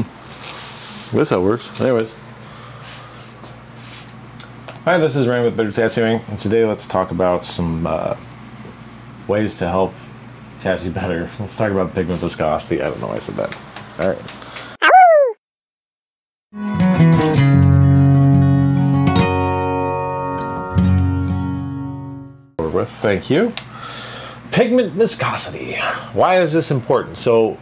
I guess that works. Anyways. Hi, this is Ryan with Better Tattooing, and today let's talk about some ways to help tattoo better. Let's talk about pigment viscosity. I don't know why I said that. All right. Thank you. Pigment viscosity. Why is this important? So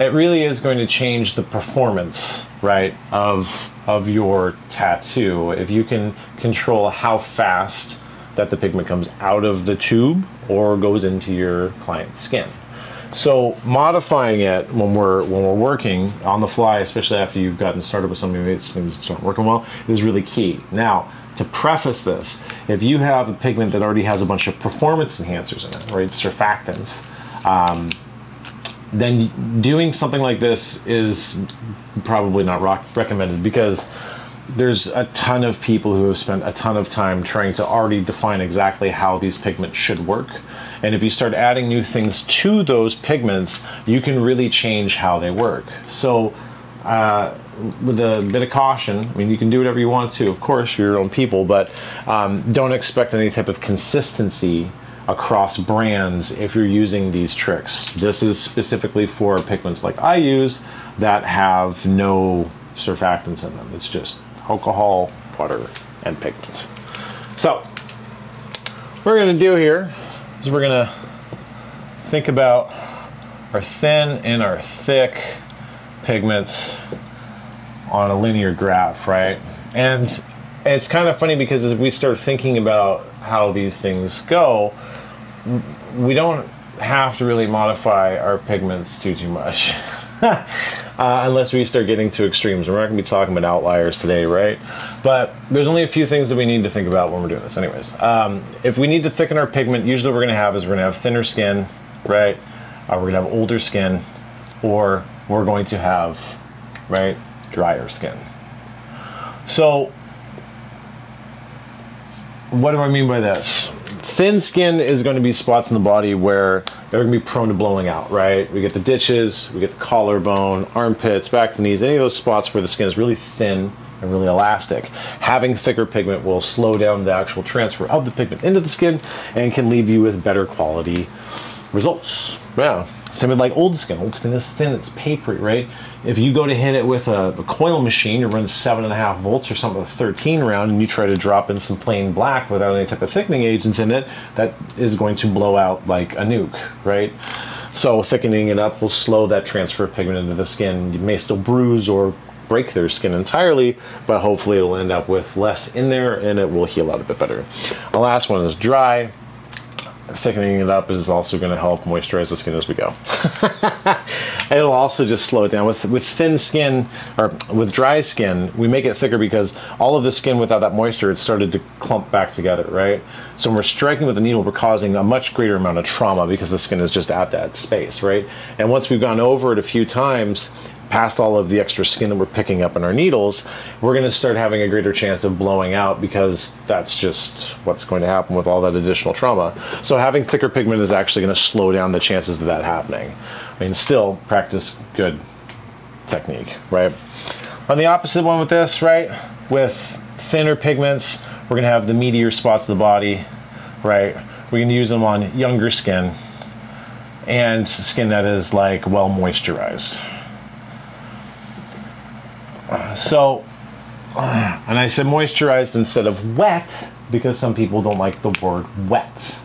it really is going to change the performance, right, of your tattoo. If you can control how fast that the pigment comes out of the tube or goes into your client's skin. So modifying it when we're working on the fly, especially after you've gotten started with something, these things aren't working well, is really key. Now, to preface this, if you have a pigment that already has a bunch of performance enhancers in it, right, surfactants, then doing something like this is probably not recommended, because there's a ton of people who have spent a ton of time trying to already define exactly how these pigments should work. And if you start adding new things to those pigments, you can really change how they work. So with a bit of caution, I mean, you can do whatever you want to, of course, you're your own people, but don't expect any type of consistency across brands if you're using these tricks. This is specifically for pigments like I use that have no surfactants in them. It's just alcohol, water, and pigments. So what we're gonna do here is we're gonna think about our thin and our thick pigments on a linear graph, right? And it's kind of funny because as we start thinking about how these things go, we don't have to really modify our pigments too much. Unless we start getting to extremes. We're not gonna be talking about outliers today, right? But there's only a few things that we need to think about when we're doing this. Anyways, if we need to thicken our pigment, usually what we're gonna have is we're gonna have thinner skin, right? We're gonna have older skin, or we're going to have, right, drier skin. So what do I mean by this? Thin skin is going to be spots in the body where they're going to be prone to blowing out, right? We get the ditches, we get the collarbone, armpits, back to the knees, any of those spots where the skin is really thin and really elastic. Having thicker pigment will slow down the actual transfer of the pigment into the skin and can leave you with better quality results. Yeah. Same with like old skin. Old skin is thin, it's papery, right? If you go to hit it with a coil machine, you run 7.5 volts or something with a 13 round, and you try to drop in some plain black without any type of thickening agents in it, that is going to blow out like a nuke, right? So thickening it up will slow that transfer of pigment into the skin. You may still bruise or break their skin entirely, but hopefully it'll end up with less in there and it will heal out a bit better. The last one is dry. Thickening it up is also going to help moisturize the skin as we go. It'll also just slow it down. With thin skin, or with dry skin, we make it thicker because all of the skin without that moisture, it started to clump back together, right? So when we're striking with a needle, we're causing a much greater amount of trauma because the skin is just at that space, right? And once we've gone over it a few times, past all of the extra skin that we're picking up in our needles, we're going to start having a greater chance of blowing out because that's just what's going to happen with all that additional trauma. So having thicker pigment is actually going to slow down the chances of that happening. I mean, still practice good technique, right? On the opposite one with this, right? With thinner pigments, we're going to have the meatier spots of the body, right? We're going to use them on younger skin and skin that is like well moisturized. So, and I said moisturized instead of wet because some people don't like the word wet.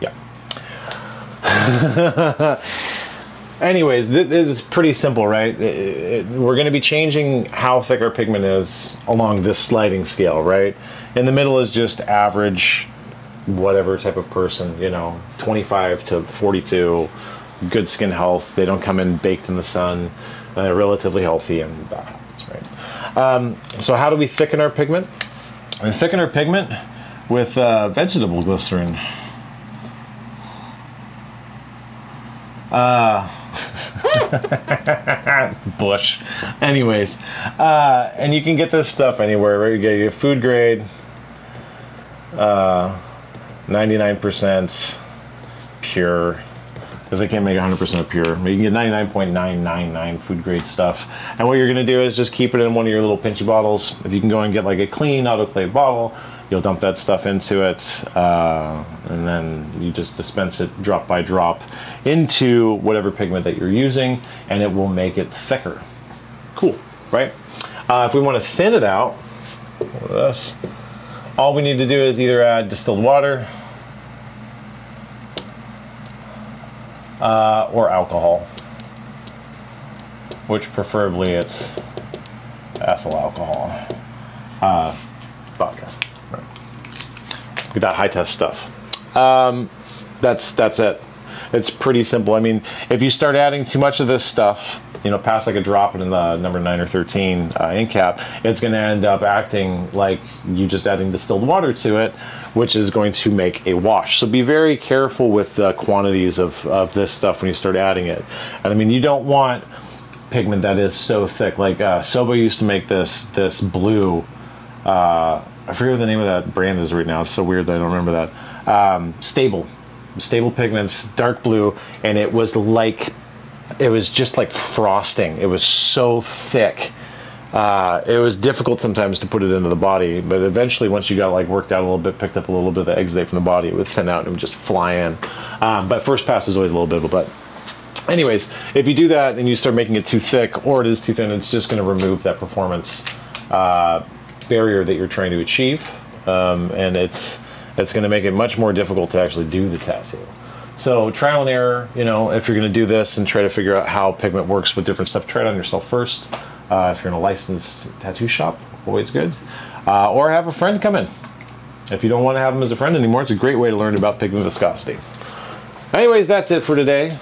Yeah. Anyways, this is pretty simple, right? We're going to be changing how thick our pigment is along this sliding scale, right? In the middle is just average, whatever type of person, you know, 25 to 42, good skin health. They don't come in baked in the sun. They're relatively healthy, and that happens, right? So how do we thicken our pigment? We thicken our pigment with vegetable glycerin. Bush. Anyways, and you can get this stuff anywhere, right? You get your food grade, 99% pure. because they can't make 100% pure. But you can get 99.999 food grade stuff. And what you're gonna do is just keep it in one of your little pinchy bottles. If you can go and get like a clean autoclave bottle, you'll dump that stuff into it, and then you just dispense it drop by drop into whatever pigment that you're using, and it will make it thicker. Cool, right? If we want to thin it out, like this, all we need to do is either add distilled water or alcohol, which preferably it's ethyl alcohol, vodka. Look at that high test stuff. That's it. It's pretty simple. I mean, if you start adding too much of this stuff, you know, past like a drop in the number 9 or 13 ink cap, it's going to end up acting like you just adding distilled water to it, which is going to make a wash. So be very careful with the quantities of this stuff when you start adding it. And I mean, you don't want pigment that is so thick. Like Sobo used to make this blue. I forget what the name of that brand is right now. It's so weird that I don't remember that. Stable pigments, dark blue, and it was like, it was just like frosting. It was so thick. It was difficult sometimes to put it into the body, but eventually once you got like worked out a little bit, picked up a little bit of the exudate from the body, it would thin out and it would just fly in. But first pass is always a little bit of a butt. Anyways, if you do that and you start making it too thick or it is too thin, it's just gonna remove that performance barrier that you're trying to achieve, and it's going to make it much more difficult to actually do the tattoo. So trial and error, you know, if you're going to do this and try to figure out how pigment works with different stuff, try it on yourself first. If you're in a licensed tattoo shop, always good. Or have a friend come in. If you don't want to have them as a friend anymore, it's a great way to learn about pigment viscosity. Anyways, that's it for today.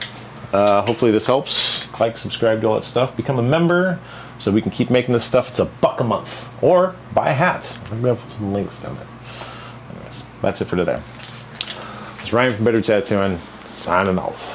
Hopefully this helps. Like, subscribe, do all that stuff. Become a member so we can keep making this stuff. It's $1 a month. Or buy a hat. I'm going to put some links down there. Anyways, that's it for today. It's Ryan from Better Tattooing, signing off.